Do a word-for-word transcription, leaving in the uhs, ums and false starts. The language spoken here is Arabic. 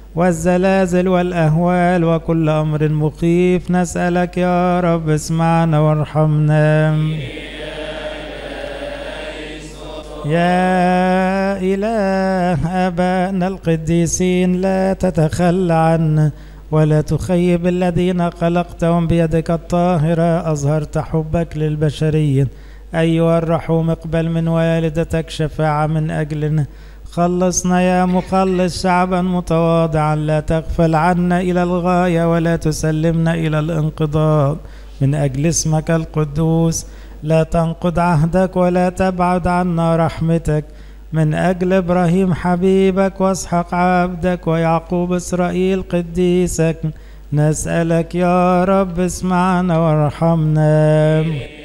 والزلازل والأهوال وكل أمر مخيف. نسألك يا رب اسمعنا وارحمنا. يا إله آبائنا القديسين لا تتخلى عنا ولا تخيب الذين خلقتهم بيدك الطاهرة، أظهرت حبك للبشرية. أيها الرحوم اقبل من والدتك شفاعة من أجلنا، خلصنا يا مخلص شعبا متواضعا لا تغفل عنا إلى الغاية ولا تسلمنا إلى الانقضاض. من أجل اسمك القدوس لا تنقض عهدك ولا تبعد عنا رحمتك. من أجل إبراهيم حبيبك وإسحاق عبدك ويعقوب إسرائيل قديسك، نسألك يا رب اسمعنا وارحمنا.